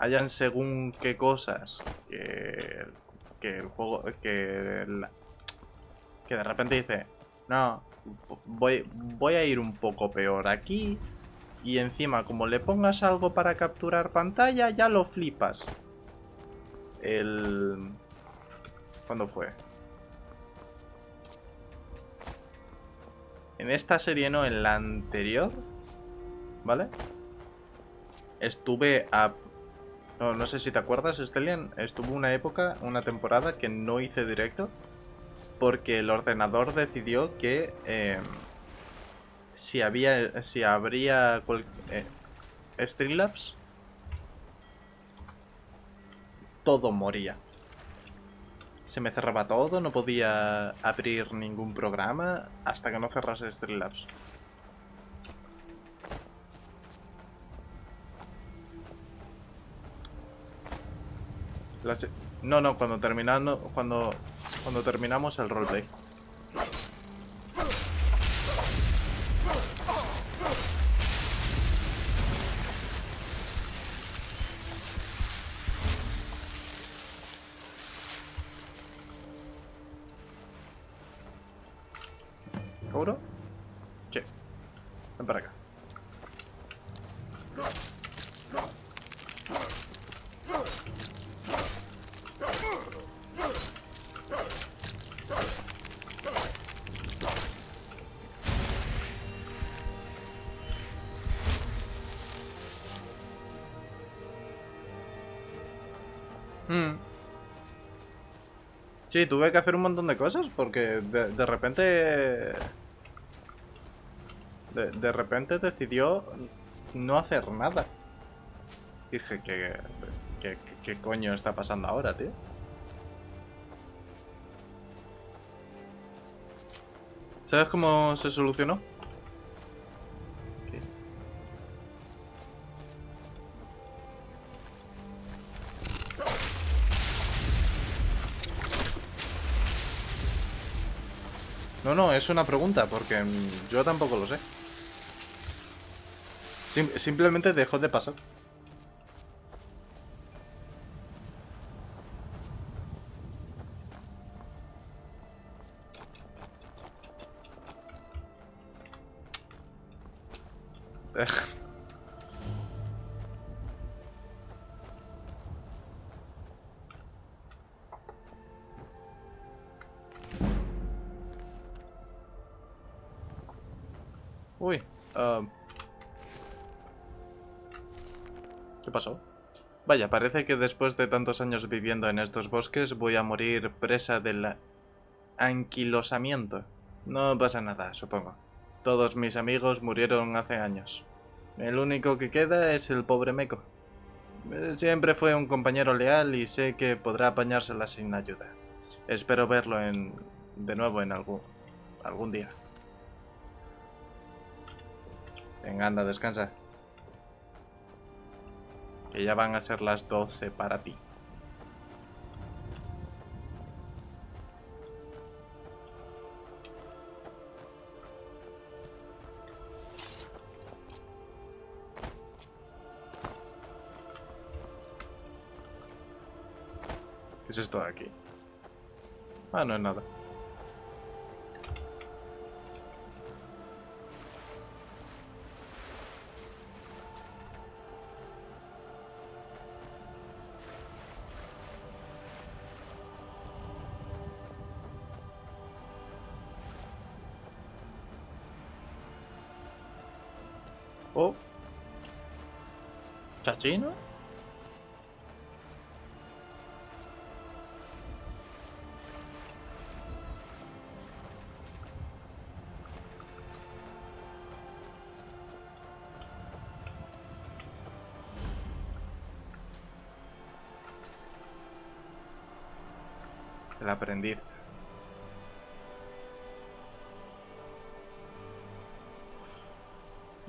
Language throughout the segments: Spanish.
hayan según qué cosas que el juego que de repente dice no, voy a ir un poco peor aquí y encima como le pongas algo para capturar pantalla ya lo flipas. ¿Cuándo fue? En esta serie no, en la anterior, ¿vale? Estuve a... No sé si te acuerdas, Stelian. Estuve una época, una temporada que no hice directo porque el ordenador decidió que si habría Streamlabs, todo moría. Se me cerraba todo, no podía abrir ningún programa hasta que no cerrase Streamlabs. No, cuando terminamos el roleplay. ¿Seguro? Sí. Ven para acá. Sí, tuve que hacer un montón de cosas porque de repente... De repente decidió no hacer nada. Dije, ¿qué coño está pasando ahora, tío? ¿Sabes cómo se solucionó? No, es una pregunta, porque yo tampoco lo sé. Simplemente dejó de pasar. Uy, ¿qué pasó? Vaya, parece que después de tantos años viviendo en estos bosques voy a morir presa del anquilosamiento. No pasa nada, supongo. Todos mis amigos murieron hace años. El único que queda es el pobre Meco. Siempre fue un compañero leal y sé que podrá apañársela sin ayuda. Espero verlo de nuevo en algún día. Venga, anda, descansa. Que ya van a ser las 12 para ti. ¿Qué es esto de aquí? Ah, no es nada. Oh. ¿Chachino? El aprendiz.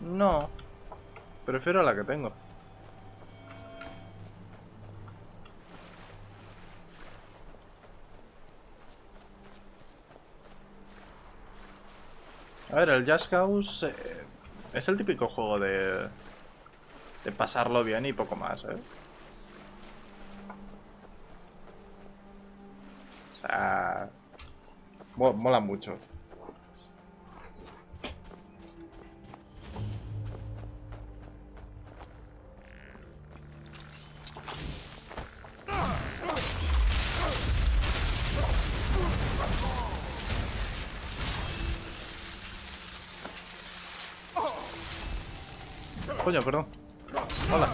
No, prefiero la que tengo. A ver, el Jazz Cause es el típico juego de pasarlo bien y poco más, ¿eh? Está... mola mucho. Coño, perdón. Hola.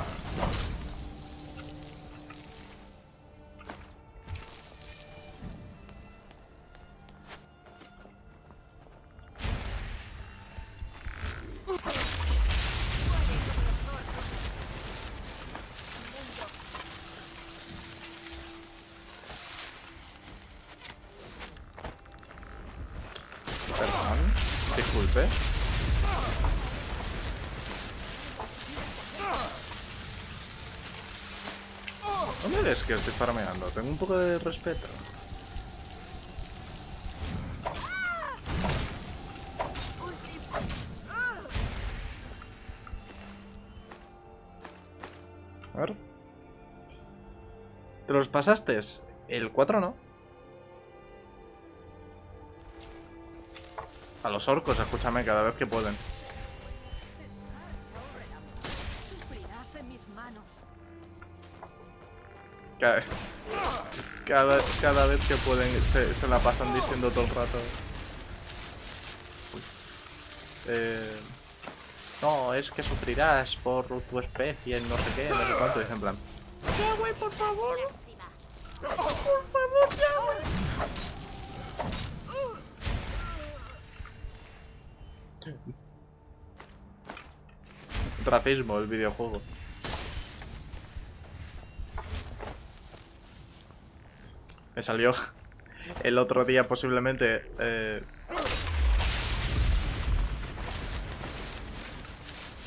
Perdón, disculpe. ¿Dónde eres que estoy farmeando? Tengo un poco de respeto. A ver. ¿Te los pasaste? El 4 no. A los orcos, escúchame, cada vez que pueden. Cada vez que pueden se la pasan diciendo todo el rato. No, es que sufrirás por tu especie, no sé qué, no sé cuánto, dicen en plan. Ya, güey, por favor. Por favor, ya, güey. Racismo, el videojuego. Me salió el otro día posiblemente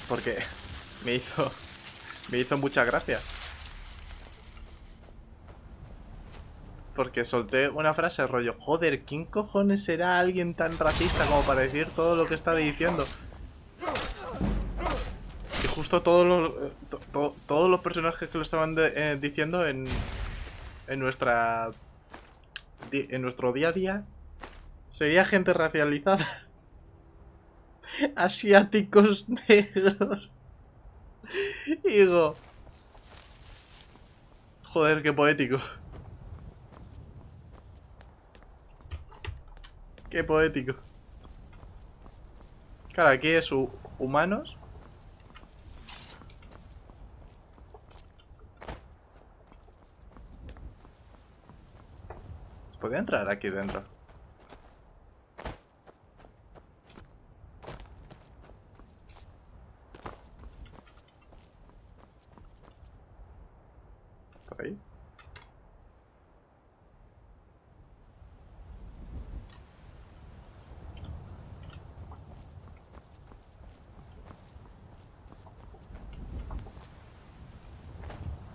porque me hizo mucha gracia, porque solté una frase rollo, joder, ¿quién cojones será alguien tan racista como para decir todo lo que está diciendo? Y justo todos los personajes que lo estaban diciendo en nuestro día a día sería gente racializada. Asiáticos, negros. Digo, joder, qué poético. Qué poético. Claro, aquí es humanos. ¿Podría entrar aquí dentro? ¿Por ahí?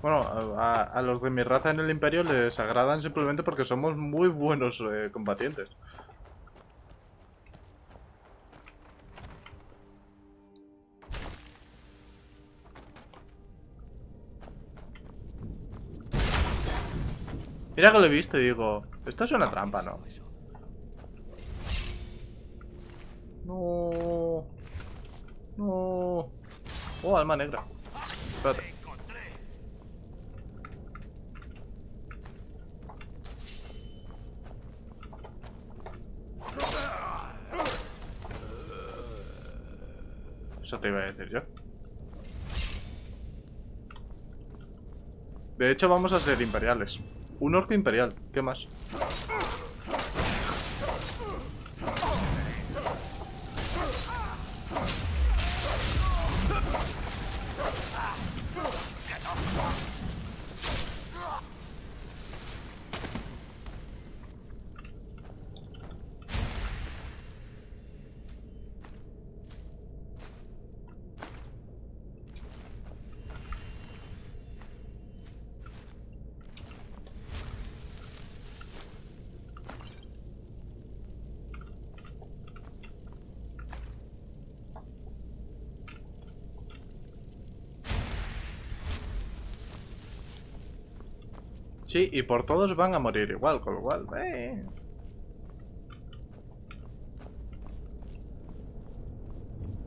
Bueno, a los de mi raza en el Imperio les agradan simplemente porque somos muy buenos combatientes. Mira que lo he visto y digo, esto es una trampa, ¿no? No. No. Oh, alma negra. Espérate. Eso te iba a decir yo. De hecho, vamos a ser imperiales. Un orco imperial, ¿qué más? Sí, y por todos van a morir igual, con lo cual...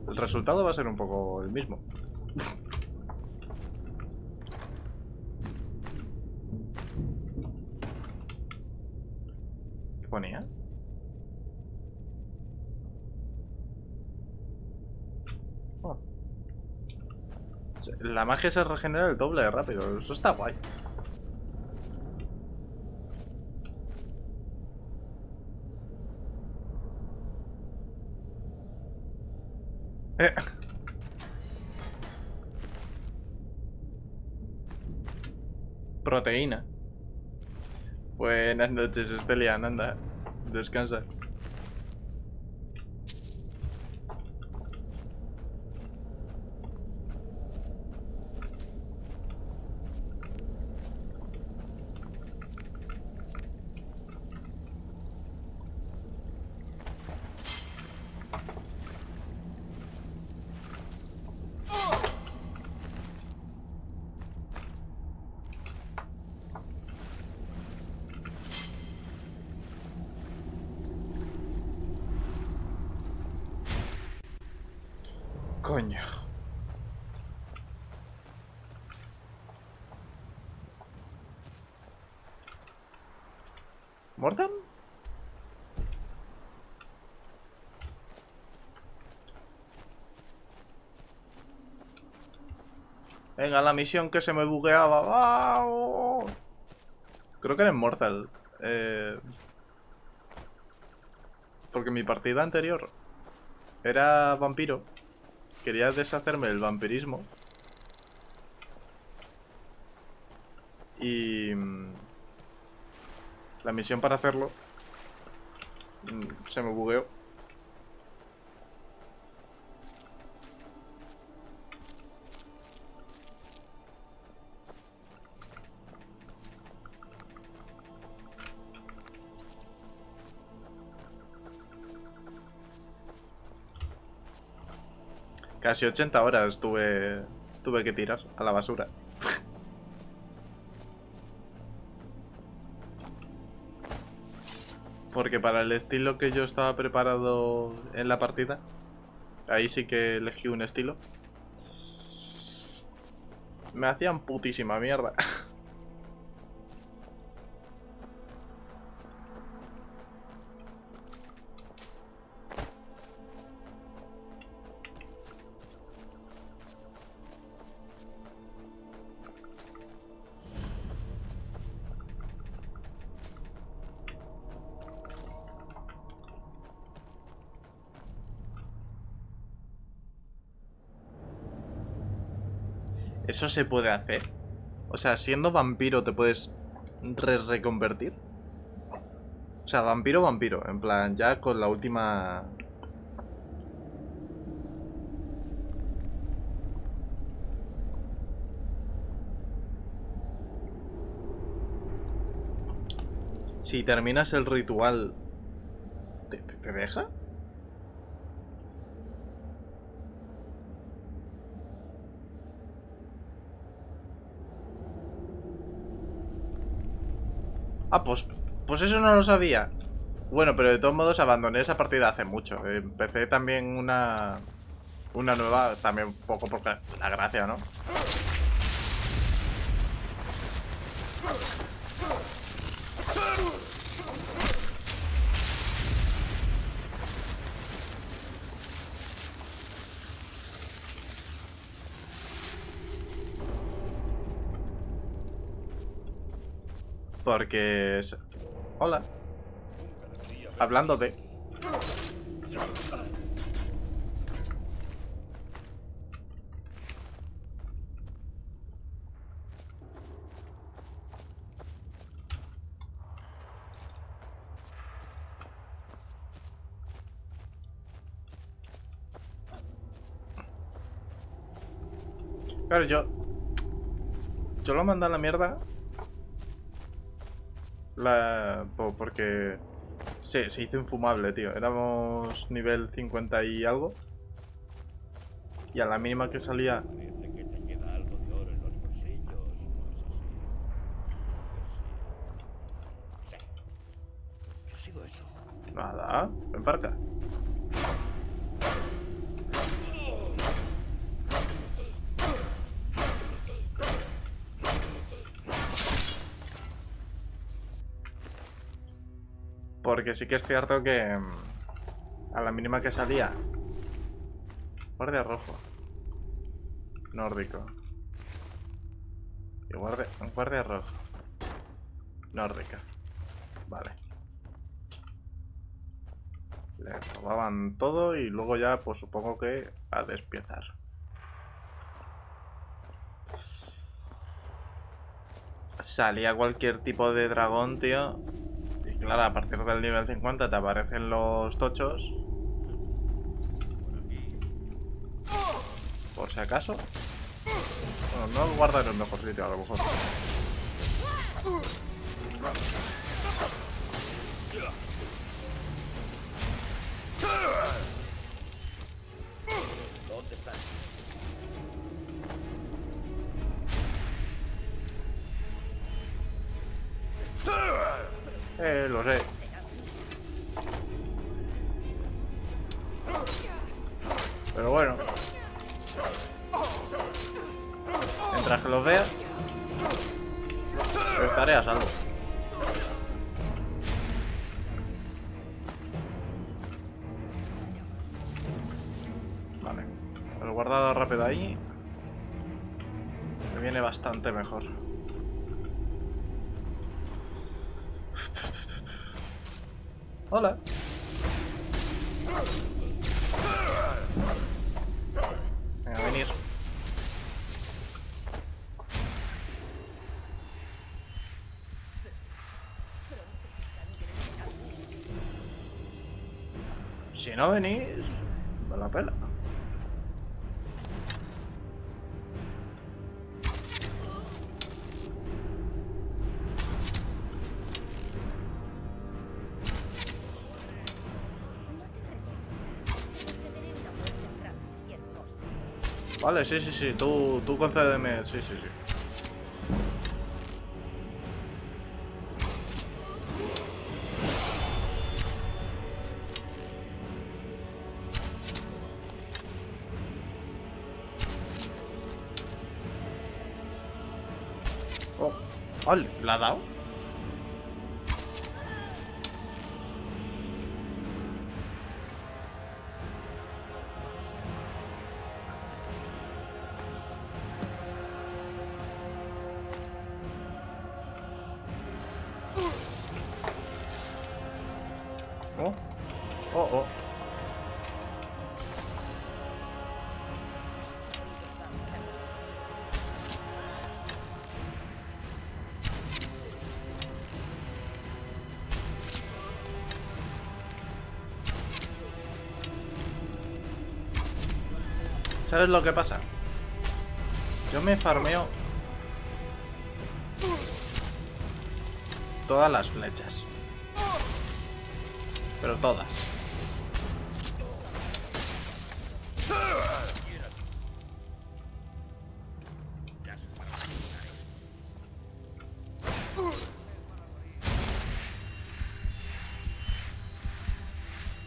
El resultado va a ser un poco el mismo. ¿Qué ponía? Oh. La magia se regenera el doble de rápido. Eso está guay. Proteína. Buenas noches, Stelian, anda, descansa. ¿Mordan? Venga, la misión que se me bugueaba. ¡Vamos! Creo que era en Mortal. Porque mi partida anterior era vampiro. Quería deshacerme del vampirismo. Y... la misión para hacerlo se me bugueó. Casi 80 horas tuve que tirar a la basura. Porque para el estilo que yo estaba preparado en la partida, ahí sí que elegí un estilo, me hacían putísima mierda. ¿Eso se puede hacer? O sea, siendo vampiro te puedes reconvertir. O sea, vampiro, en plan, ya con la última... Si terminas el ritual, ¿te deja? Ah, pues eso no lo sabía. Bueno, pero de todos modos abandoné esa partida hace mucho. Empecé también una nueva, también un poco por la gracia, ¿no? Porque... hola. Hablándote. Claro, yo lo mandé a la mierda. Porque sí, se hizo infumable, tío. Éramos nivel 50 y algo. Y a la mínima que salía... Nada, ven para acá. Porque sí que es cierto que a la mínima que salía. Guardia rojo. Nórdico. Y guardia rojo. Nórdica. Vale. Le robaban todo y luego ya pues supongo que a despiezar. Salía cualquier tipo de dragón, tío. Y claro, a partir del nivel 50 te aparecen los tochos. Por si acaso. Bueno, no guardan en el mejor sitio a lo mejor. ¿Dónde están? Lo sé. Pero bueno. Mientras que los vea, estaré a salvo. Vale, el guardado rápido ahí me viene bastante mejor. Hola. Venga, venir. Si no venís, me la pela. Vale, sí, tú concédeme, sí. ¿La ha dado? Oh. ¿Sabes lo que pasa? Yo me farmeo todas las flechas. Pero todas.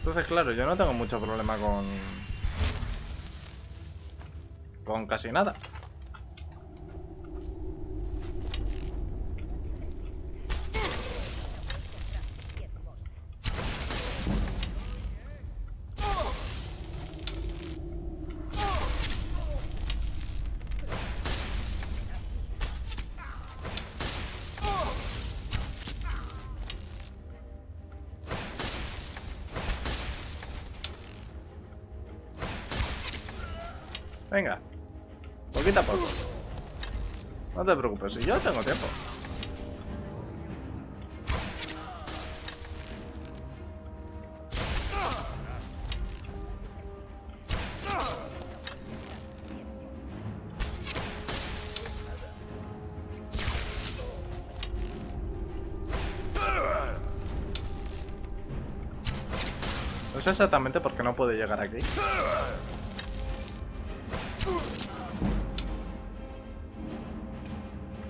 Entonces, claro, yo no tengo mucho problema con casi nada. Venga. Poquito a poco. No te preocupes, si yo tengo tiempo. No sé exactamente por qué no puedo llegar aquí.